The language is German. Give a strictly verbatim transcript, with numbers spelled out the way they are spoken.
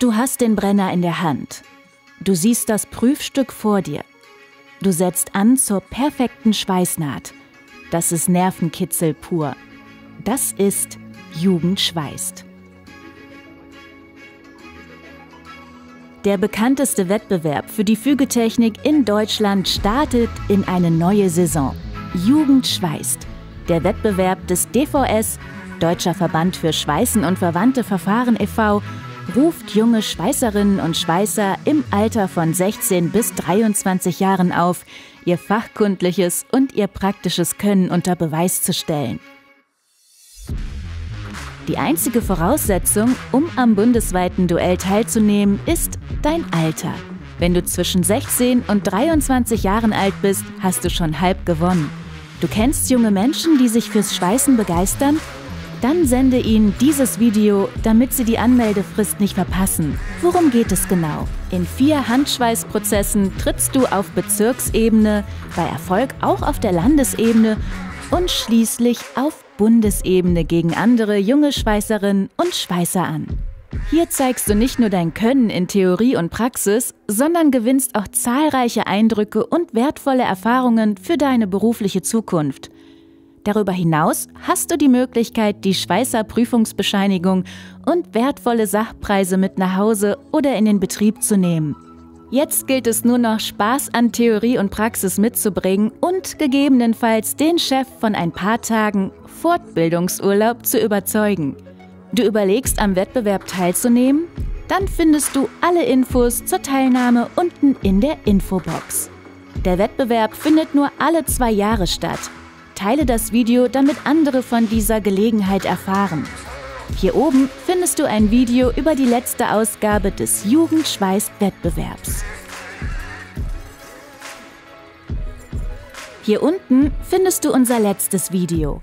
Du hast den Brenner in der Hand. Du siehst das Prüfstück vor dir. Du setzt an zur perfekten Schweißnaht. Das ist Nervenkitzel pur. Das ist Jugend schweißt. Der bekannteste Wettbewerb für die Fügetechnik in Deutschland startet in eine neue Saison. Jugend schweißt. Der Wettbewerb des D V S, Deutscher Verband für Schweißen und verwandte Verfahren e V, ruft junge Schweißerinnen und Schweißer im Alter von sechzehn bis dreiundzwanzig Jahren auf, ihr fachkundliches und ihr praktisches Können unter Beweis zu stellen. Die einzige Voraussetzung, um am bundesweiten Duell teilzunehmen, ist dein Alter. Wenn du zwischen sechzehn und dreiundzwanzig Jahren alt bist, hast du schon halb gewonnen. Du kennst junge Menschen, die sich fürs Schweißen begeistern? Dann sende ihnen dieses Video, damit sie die Anmeldefrist nicht verpassen. Worum geht es genau? In vier Handschweißprozessen trittst du auf Bezirksebene, bei Erfolg auch auf der Landesebene und schließlich auf Bundesebene gegen andere junge Schweißerinnen und Schweißer an. Hier zeigst du nicht nur dein Können in Theorie und Praxis, sondern gewinnst auch zahlreiche Eindrücke und wertvolle Erfahrungen für deine berufliche Zukunft. Darüber hinaus hast du die Möglichkeit, die Schweißer Prüfungsbescheinigung und wertvolle Sachpreise mit nach Hause oder in den Betrieb zu nehmen. Jetzt gilt es nur noch, Spaß an Theorie und Praxis mitzubringen und gegebenenfalls den Chef von ein paar Tagen Fortbildungsurlaub zu überzeugen. Du überlegst, am Wettbewerb teilzunehmen? Dann findest du alle Infos zur Teilnahme unten in der Infobox. Der Wettbewerb findet nur alle zwei Jahre statt. Teile das Video, damit andere von dieser Gelegenheit erfahren. Hier oben findest du ein Video über die letzte Ausgabe des Jugend schweißt Wettbewerbs. Hier unten findest du unser letztes Video.